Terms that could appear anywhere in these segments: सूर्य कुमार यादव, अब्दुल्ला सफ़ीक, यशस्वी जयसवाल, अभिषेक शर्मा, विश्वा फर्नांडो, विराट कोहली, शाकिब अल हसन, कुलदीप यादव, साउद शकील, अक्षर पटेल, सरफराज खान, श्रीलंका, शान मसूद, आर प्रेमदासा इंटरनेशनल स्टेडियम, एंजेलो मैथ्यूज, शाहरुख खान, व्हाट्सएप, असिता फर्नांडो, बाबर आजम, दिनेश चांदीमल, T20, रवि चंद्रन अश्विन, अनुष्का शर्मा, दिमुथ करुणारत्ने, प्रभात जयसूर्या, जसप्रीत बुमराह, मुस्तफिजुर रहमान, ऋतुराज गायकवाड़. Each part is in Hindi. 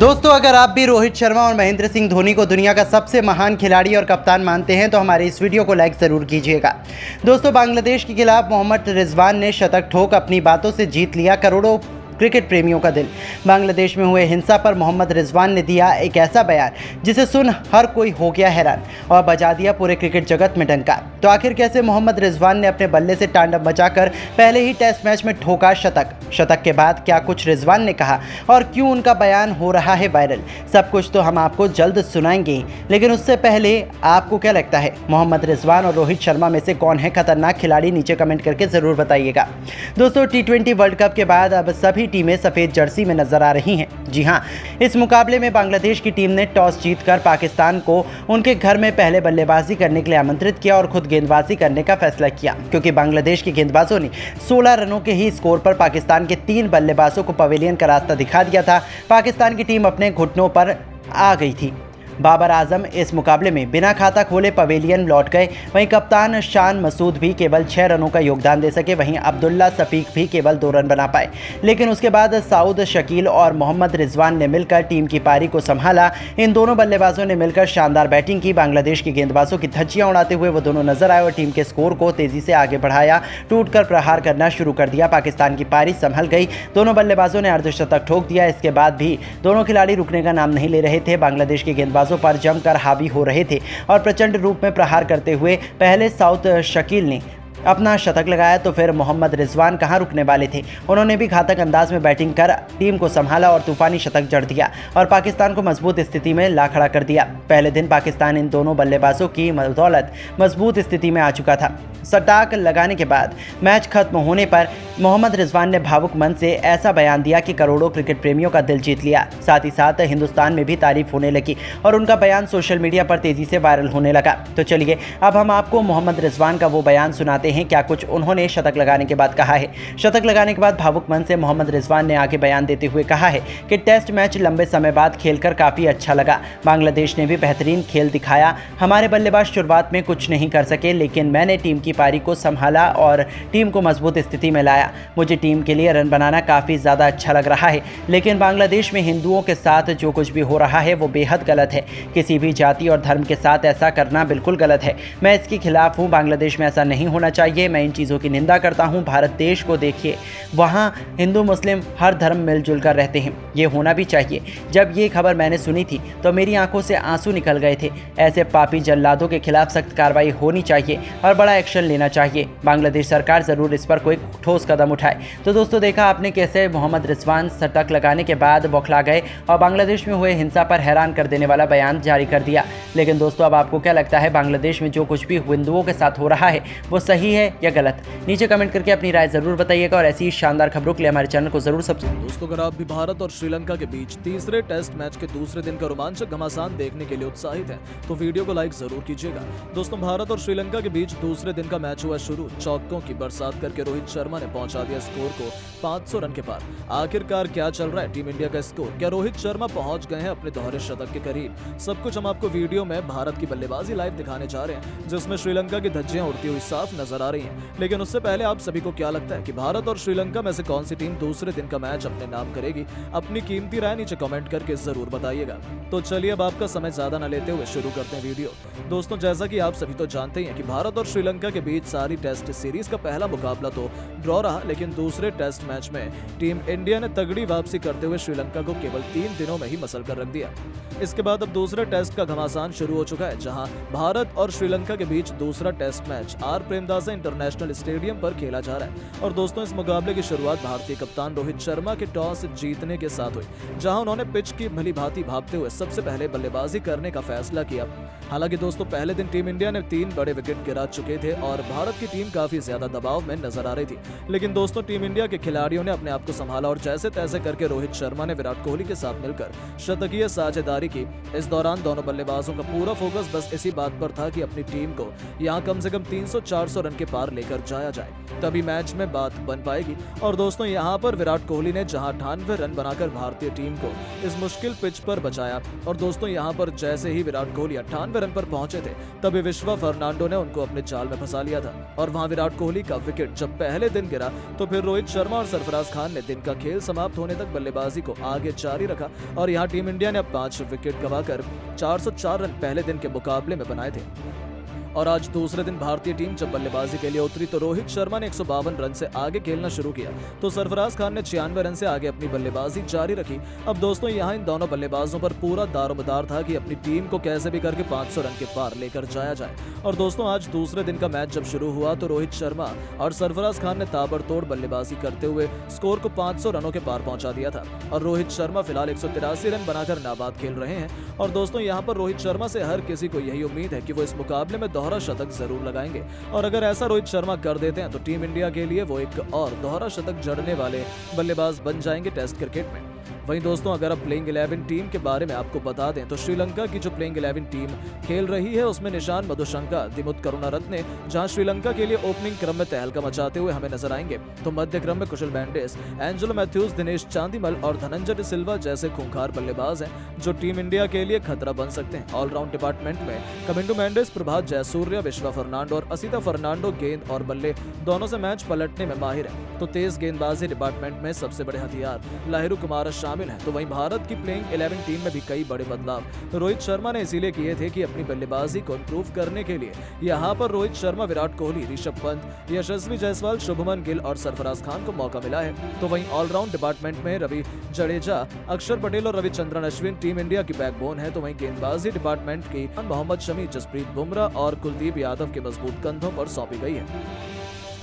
दोस्तों, अगर आप भी रोहित शर्मा और महेंद्र सिंह धोनी को दुनिया का सबसे महान खिलाड़ी और कप्तान मानते हैं तो हमारे इस वीडियो को लाइक ज़रूर कीजिएगा। दोस्तों, बांग्लादेश के खिलाफ मोहम्मद रिजवान ने शतक ठोक अपनी बातों से जीत लिया करोड़ों क्रिकेट प्रेमियों का दिल। बांग्लादेश में हुए हिंसा पर मोहम्मद रिजवान ने दिया एक ऐसा बयान जिसे सुन हर कोई हो गया हैरान और बजा दिया पूरे क्रिकेट जगत में डंका। तो आखिर कैसे मोहम्मद रिजवान ने अपने बल्ले से तांडव मचाकर पहले ही टेस्ट मैच में ठोका शतक के बाद क्या कुछ रिजवान ने कहा और क्यों उनका बयान हो रहा है वायरल, सब कुछ तो हम आपको जल्द सुनाएंगे। लेकिन उससे पहले आपको क्या लगता है, मोहम्मद रिजवान और रोहित शर्मा में से कौन है खतरनाक खिलाड़ी? नीचे कमेंट करके ज़रूर बताइएगा। दोस्तों, T20 वर्ल्ड कप के बाद अब सभी टीमें सफेद जर्सी में नजर आ रही हैं। जी हां, इस मुकाबले में बांग्लादेश की टीम ने टॉस जीतकर पाकिस्तान को उनके घर में पहले बल्लेबाजी करने के लिए आमंत्रित किया और खुद गेंदबाजी करने का फैसला किया, क्योंकि बांग्लादेश के गेंदबाजों ने 16 रनों के ही स्कोर पर पाकिस्तान के 3 बल्लेबाजों को पवेलियन का रास्ता दिखा दिया था। पाकिस्तान की टीम अपने घुटनों पर आ गई थी। बाबर आजम इस मुकाबले में बिना खाता खोले पवेलियन लौट गए। वहीं कप्तान शान मसूद भी केवल 6 रनों का योगदान दे सके। वहीं अब्दुल्ला सफ़ीक भी केवल 2 रन बना पाए। लेकिन उसके बाद साउद शकील और मोहम्मद रिजवान ने मिलकर टीम की पारी को संभाला। इन दोनों बल्लेबाजों ने मिलकर शानदार बैटिंग की। बांग्लादेश के गेंदबाजों की धज्जियाँ उड़ाते हुए वो दोनों नजर आए और टीम के स्कोर को तेज़ी से आगे बढ़ाया, टूट कर प्रहार करना शुरू कर दिया। पाकिस्तान की पारी संभल गई, दोनों बल्लेबाजों ने अर्धशतक ठोक दिया। इसके बाद भी दोनों खिलाड़ी रुकने का नाम नहीं ले रहे थे। बांग्लादेश के गेंदबाज पर जमकर हावी हो रहे थे और प्रचंड रूप में प्रहार करते हुए पहले साउथ शकील ने अपना शतक लगाया तो फिर मोहम्मद रिजवान कहां रुकने वाले थे। उन्होंने भी घातक अंदाज में बैटिंग कर टीम को संभाला और तूफानी शतक जड़ दिया और पाकिस्तान को मजबूत स्थिति में ला खड़ा कर दिया। पहले दिन पाकिस्तान इन दोनों बल्लेबाजों की बदौलत मजबूत स्थिति में आ चुका था। शतक लगाने के बाद मैच खत्म होने पर मोहम्मद रिजवान ने भावुक मन से ऐसा बयान दिया कि करोड़ों क्रिकेट प्रेमियों का दिल जीत लिया। साथ ही साथ हिंदुस्तान में भी तारीफ होने लगी और उनका बयान सोशल मीडिया पर तेज़ी से वायरल होने लगा। तो चलिए अब हम आपको मोहम्मद रिजवान का वो बयान सुनाते हैं, क्या कुछ उन्होंने शतक लगाने के बाद कहा है। शतक लगाने के बाद भावुक मन से मोहम्मद रिजवान ने आगे बयान देते हुए कहा है कि टेस्ट मैच लंबे समय बाद खेलकर काफ़ी अच्छा लगा। बांग्लादेश ने भी बेहतरीन खेल दिखाया। हमारे बल्लेबाज शुरुआत में कुछ नहीं कर सके, लेकिन मैंने टीम की पारी को संभाला और टीम को मजबूत स्थिति में लाया। मुझे टीम के लिए रन बनाना काफ़ी ज़्यादा अच्छा लग रहा है, लेकिन बांग्लादेश में हिंदुओं के साथ जो कुछ भी हो रहा है वो बेहद गलत है। किसी भी जाति और धर्म के साथ ऐसा करना बिल्कुल गलत है। मैं इसके खिलाफ हूँ। बांग्लादेश में ऐसा नहीं होना चाहिए। मैं इन चीज़ों की निंदा करता हूं। भारत देश को देखिए, वहां हिंदू मुस्लिम हर धर्म मिलजुल कर रहते हैं। ये होना भी चाहिए। जब ये खबर मैंने सुनी थी तो मेरी आंखों से आंसू निकल गए थे। ऐसे पापी जल्लादों के खिलाफ सख्त कार्रवाई होनी चाहिए और बड़ा एक्शन लेना चाहिए। बांग्लादेश सरकार ज़रूर इस पर कोई ठोस कदम उठाए। तो दोस्तों, देखा आपने कैसे मोहम्मद रिजवान शतक लगाने के बाद बौखला गए और बांग्लादेश में हुए हिंसा पर हैरान कर देने वाला बयान जारी कर दिया। लेकिन दोस्तों, अब आपको क्या लगता है, बांग्लादेश में जो कुछ भी हिंदुओं के साथ हो रहा है वो सही है या गलत? नीचे कमेंट करके अपनी राय जरूर बताइएगा और ऐसी शानदार खबरों के लिए हमारे चैनल को जरूर सब्सक्राइब। दोस्तों, अगर आप भी भारत और श्रीलंका के बीच तीसरे टेस्ट मैच के दूसरे दिन का रोमांचक घमासान देखने के लिए उत्साहित हैं तो वीडियो को लाइक जरूर कीजिएगा। दोस्तों, भारत और श्रीलंका के बीच दूसरे दिन का मैच हुआ शुरू। चौकों की बरसात करके रोहित शर्मा ने पहुंचा दिया स्कोर को 500 रन के पार। आखिरकार क्या चल रहा है टीम इंडिया का स्कोर? क्या रोहित शर्मा पहुंच गए हैं अपने दोहरे शतक के करीब? सब कुछ हम आपको वीडियो में भारत की बल्लेबाजी लाइव दिखाने जा रहे हैं, जिसमें श्रीलंका की धज्जियां उड़ती हुई साफ नजर आ रही हैं। लेकिन उससे पहले आप सभी को क्या लगता है कि भारत और श्रीलंका में से कौन सी टीम दूसरे दिन का मैच अपने नाम करेगी? अपनी कीमती राय नीचे कमेंट करके जरूर बताइएगा। तो चलिए अब आपका समय ज्यादा न लेते हुए शुरू करते हैं वीडियो। दोस्तों, जैसा कि आप सभी तो जानते ही हैं कि भारत और श्रीलंका के बीच सारी टेस्ट सीरीज का पहला मुकाबला तो ड्रॉ रहा, लेकिन दूसरे टेस्ट मैच में टीम इंडिया ने तगड़ी वापसी करते हुए श्रीलंका को केवल 3 दिनों में ही मसल कर रख दिया। इसके बाद अब दूसरे टेस्ट का घमासान शुरू हो चुका है, जहां भारत और श्रीलंका के बीच दूसरा test match आर प्रेमदासा इंटरनेशनल स्टेडियम पर खेला जा रहा है। और दोस्तों, इस मुकाबले की शुरुआत भारतीय कप्तान रोहित शर्मा के टॉस जीतने के साथ हुई, जहां उन्होंने पिच की भलीभांति भांपते हुए सबसे पहले बल्लेबाजी करने का फैसला किया। हालांकि दोस्तों, पहले दिन टीम इंडिया ने 3 बड़े विकेट गिरा चुके थे और भारत की टीम काफी ज्यादा दबाव में नजर आ रही थी। लेकिन दोस्तों, टीम इंडिया के खिलाड़ियों ने अपने आप को संभाला और जैसे तैसे करके रोहित शर्मा ने विराट कोहली के साथ मिलकर शतकीय साझेदारी की। इस दौरान दोनों बल्लेबाजों का पूरा फोकस बस इसी बात पर था कि अपनी टीम को यहाँ कम से कम 300-400 रन के पार लेकर जाया जाए, तभी मैच में बात बन पाएगी। और दोस्तों, यहाँ पर विराट कोहली ने जहाँ 98 रन बनाकर भारतीय टीम को इस मुश्किल पिच पर बचाया। और दोस्तों, यहाँ पर जैसे ही विराट कोहली 98 रन पर पहुंचे थे तभी विश्वा फर्नांडो ने उनको अपने जाल में फंसा लिया था और वहां विराट कोहली का विकेट जब पहले दिन गिरा तो फिर रोहित शर्मा और सरफराज खान ने दिन का खेल समाप्त होने तक बल्लेबाजी को आगे जारी रखा और यहाँ टीम इंडिया ने 5 विकेट गंवाकर 404 रन पहले दिन के मुकाबले में बनाए थे। और आज दूसरे दिन भारतीय टीम जब बल्लेबाजी के लिए उतरी तो रोहित शर्मा ने 152 रन से आगे खेलना शुरू किया तो सरफराज खान ने 96 रन से आगे अपनी बल्लेबाजी जारी रखी। अब दोस्तों यहाँ इन दोनों बल्लेबाजों पर पूरा दारोमदार था कि अपनी टीम को कैसे भी करके 500 रन के पार लेकर जाया जाए। और दोस्तों आज दूसरे दिन का मैच जब शुरू हुआ तो रोहित शर्मा और सरफराज खान ने ताबड़तोड़ बल्लेबाजी करते हुए स्कोर को 500 रनों के पार पहुंचा दिया था और रोहित शर्मा फिलहाल 183 रन बनाकर नाबाद खेल रहे हैं। और दोस्तों यहाँ पर रोहित शर्मा से हर किसी को यही उम्मीद है कि वो इस मुकाबले में दोहरा शतक जरूर लगाएंगे और अगर ऐसा रोहित शर्मा कर देते हैं तो टीम इंडिया के लिए वो एक और दोहरा शतक जड़ने वाले बल्लेबाज बन जाएंगे टेस्ट क्रिकेट में। वहीं दोस्तों अगर आप प्लेइंग 11 टीम के बारे में आपको बता दें तो श्रीलंका की जो प्लेइंग 11 टीम खेल रही है उसमें निशान मधुशंका, दिमुथ करुणारत्ने जहां श्रीलंका के लिए ओपनिंग क्रम में तहलका मचाते हुए हमें नजर आएंगे तो मध्य क्रम में कुशल मेंडिस, एंजेलो मैथ्यूज, दिनेश चांदीमल और धनंजय डी सिल्वा जैसे खूंखार बल्लेबाज हैं जो टीम इंडिया के लिए खतरा बन सकते हैं। ऑलराउंड डिपार्टमेंट में कमिंडो मेंडिस, प्रभात जयसूर्या, विश्वा फर्नांडो और असिता फर्नांडो गेंद और बल्ले दोनों से मैच पलटने में माहिर है तो तेज गेंदबाजी डिपार्टमेंट में सबसे बड़े हथियार लाहिरू कुमार शामिल हैं। तो वहीं भारत की प्लेइंग 11 टीम में भी कई बड़े बदलाव रोहित शर्मा ने इसीलिए किए थे कि अपनी बल्लेबाजी को इंप्रूव करने के लिए। यहाँ पर रोहित शर्मा, विराट कोहली, ऋषभ पंत, यशस्वी जयसवाल, शुभमन गिल और सरफराज खान को मौका मिला है। तो वहीं ऑलराउंड डिपार्टमेंट में रवि जडेजा, अक्षर पटेल और रवि चंद्रन अश्विन टीम इंडिया की बैकबोन है। तो वहीं गेंदबाजी डिपार्टमेंट की मोहम्मद शमी, जसप्रीत बुमराह और कुलदीप यादव के मजबूत कंधों पर सौंपी गई है।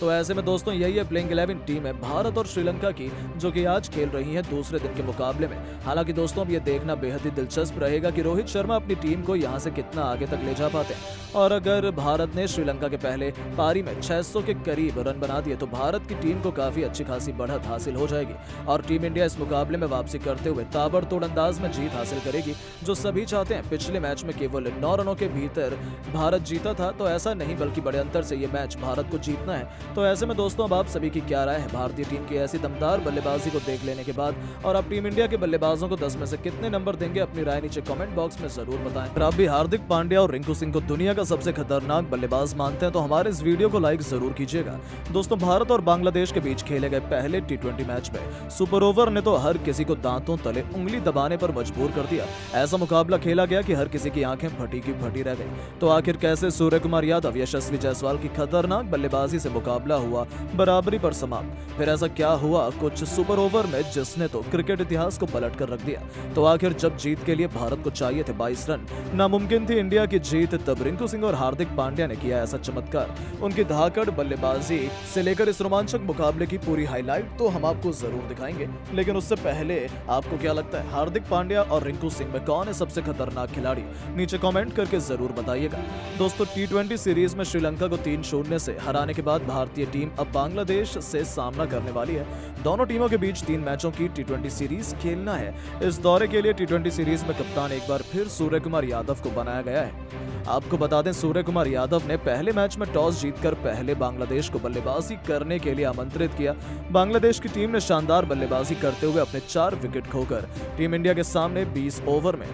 तो ऐसे में दोस्तों यही है प्लेइंग 11 टीम है भारत और श्रीलंका की जो कि आज खेल रही है दूसरे दिन के मुकाबले में। हालांकि दोस्तों अब ये देखना बेहद ही दिलचस्प रहेगा कि रोहित शर्मा अपनी टीम को यहाँ से कितना आगे तक ले जा पाते हैं। और अगर भारत ने श्रीलंका के पहले पारी में 600 के करीब रन बना दिए तो भारत की टीम को काफी अच्छी खासी बढ़त हासिल हो जाएगी और टीम इंडिया इस मुकाबले में वापसी करते हुए ताबड़तोड़ अंदाज में जीत हासिल करेगी जो सभी चाहते हैं। पिछले मैच में केवल 9 रनों के भीतर भारत जीता था तो ऐसा नहीं बल्कि बड़े अंतर से ये मैच भारत को जीतना है। तो ऐसे में दोस्तों अब आप सभी की क्या राय है भारतीय टीम की ऐसी दमदार बल्लेबाजी को देख लेने के बाद और आप टीम इंडिया के बल्लेबाजों को 10 में से कितने नंबर देंगे? अपनी राय नीचे कमेंट बॉक्स में जरूर बताएं। अगर आप भी हार्दिक पांड्या और रिंकू सिंह को दुनिया का सबसे खतरनाक बल्लेबाज मानते हैं तो हमारे इस वीडियो को लाइक जरूर कीजिएगा। दोस्तों भारत और बांग्लादेश के बीच खेले गए पहले T20 मैच में सुपर ओवर ने तो हर किसी को दांतों तले उंगली दबाने पर मजबूर कर दिया। ऐसा मुकाबला खेला गया कि हर किसी की आंखें फटी की फटी रह गई। तो आखिर कैसे सूर्य कुमार यादव, यशस्वी जयसवाल की खतरनाक बल्लेबाजी से मुकाबला हुआ बराबरी पर समाप्त। फिर ऐसा क्या हुआ कुछ सुपर ओवर में जिसने तो क्रिकेट इतिहास को पलट कर रख दिया? तो आखिर जब जीत के लिए भारत को चाहिए थे 22 रन, नामुमकिन थी इंडिया की जीत, तब रिंकू सिंह और हार्दिक पांड्या ने किया ऐसा चमत्कार। उनकी धाकड़ बल्लेबाजी से लेकर इस रोमांचक मुकाबले की पूरी हाईलाइट तो हम आपको जरूर दिखाएंगे, लेकिन उससे पहले आपको क्या लगता है हार्दिक पांड्या और रिंकू सिंह में कौन है सबसे खतरनाक खिलाड़ी? नीचे कॉमेंट करके जरूर बताइएगा। दोस्तों T20 सीरीज में श्रीलंका को 3-0 से हराने के बाद भारतीय टीम अब बांग्लादेश से सामना करने वाली है। दोनों टीमों के बीच 3 मैचों की T20 सीरीज खेलना है। इस दौरे के लिए T20 सीरीज में कप्तान एक बार फिर सूर्य कुमार यादव को बनाया गया है। आपको बता दें सूर्य कुमार यादव ने पहले मैच में टॉस जीतकर पहले बांग्लादेश को बल्लेबाजी करने के लिए आमंत्रित किया। बांग्लादेश की टीम ने शानदार बल्लेबाजी करते हुए अपने 4 विकेट खोकर टीम इंडिया के सामने 20 ओवर में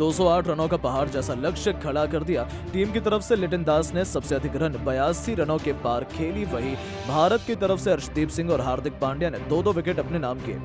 208 रनों का पहाड़ जैसा लक्ष्य खड़ा कर दिया। टीम की तरफ से लिटन दास ने सबसे अधिक रन 82 रनों के पार खेली। वहीं भारत की तरफ से अर्शदीप सिंह और हार्दिक पांड्या ने 2-2 विकेट अपने नाम किए।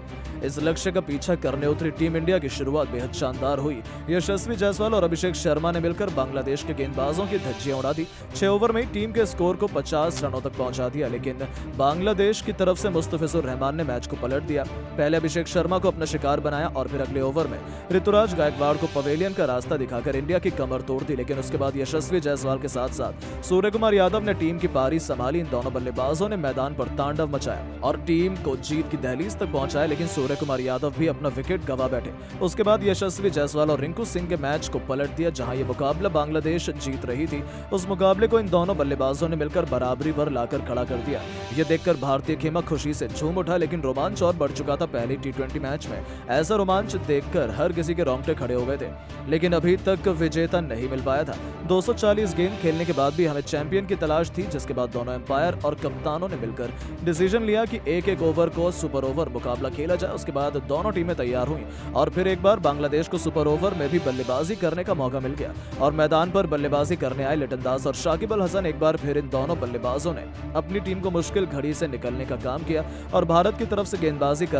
इस लक्ष्य का पीछा करने उतरी टीम इंडिया की शुरुआत बेहद शानदार हुई। यशस्वी जायसवाल और अभिषेक शर्मा ने मिलकर बांग्लादेश के गेंदबाजों की धज्जियां उड़ा दी। 6 ओवर में टीम के स्कोर को 50 रनों तक पहुंचा दिया, लेकिन बांग्लादेश की तरफ से मुस्तफिजुर रहमान ने मैच को पलट दिया। पहले अभिषेक शर्मा को अपना शिकार बनाया और फिर अगले ओवर में ऋतुराज गायकवाड़ को पवेलियन का रास्ता दिखाकर इंडिया की कमर तोड़ दी। लेकिन उसके बाद यशस्वी जायसवाल के साथ साथ सूर्य कुमार यादव ने टीम की पारी संभाली। इन दोनों बल्लेबाजों ने मैदान पर तांडव मचाया और टीम को जीत की दहलीज तक पहुंचाया, लेकिन सूर्य कुमार यादव भी अपना विकेट गंवा बैठे। उसके बाद यशस्वी जायसवाल और रिंकू सिंह के मैच को पलट दिया। जहां ये मुकाबला बांग्लादेश जीत रही थी, उस मुकाबले को इन दोनों बल्लेबाजों ने मिलकर बराबरी पर लाकर खड़ा कर दिया। ये देखकर भारतीय खेमा खुशी से झूम उठा, लेकिन रोमांच और बढ़ चुका था। पहले T20 मैच में ऐसा रोमांच देखकर हर किसी के रोंगटे खड़े हो गए थे, लेकिन अभी तक विजेता नहीं मिल पाया था। 240 गेंद खेलने के बाद भी हमें चैंपियन की तलाश थी, जिसके बाद दोनों एम्पायर और कप्तानों ने मिलकर डिसीजन लिया कि एक-एक ओवर को सुपर ओवर मुकाबला खेला जाए। उसके बाद दोनों टीमें तैयार हुईं और फिर एक बार बांग्लादेश को सुपर ओवर में भी बल्लेबाजी करने का मौका मिल गया और मैदान पर बल्लेबाजी करने आए लिटन दास और शाकिब अल हसन। एक बार फिर इन दोनों बल्लेबाजों ने अपनी टीम को मुश्किल घड़ी से निकलने का काम किया और भारत की तरफ से गेंदबाजी